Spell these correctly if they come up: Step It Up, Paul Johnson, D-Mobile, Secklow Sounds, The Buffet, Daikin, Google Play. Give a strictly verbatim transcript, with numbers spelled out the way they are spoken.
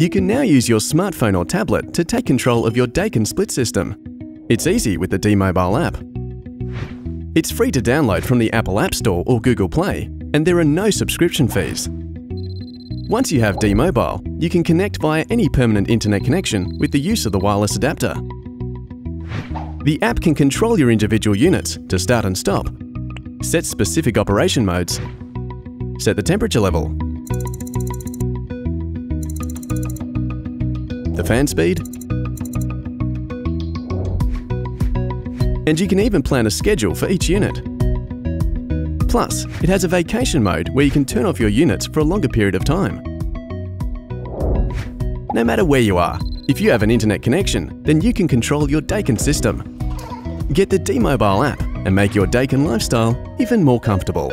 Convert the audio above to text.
You can now use your smartphone or tablet to take control of your Daikin Split system. It's easy with the D-Mobile app. It's free to download from the Apple App Store or Google Play, and there are no subscription fees. Once you have D-Mobile, you can connect via any permanent internet connection with the use of the wireless adapter. The app can control your individual units to start and stop, set specific operation modes, set the temperature level, the fan speed, and you can even plan a schedule for each unit. Plus, it has a vacation mode where you can turn off your units for a longer period of time. No matter where you are, if you have an internet connection, then you can control your Daikin system. Get the D-Mobile app and make your Daikin lifestyle even more comfortable.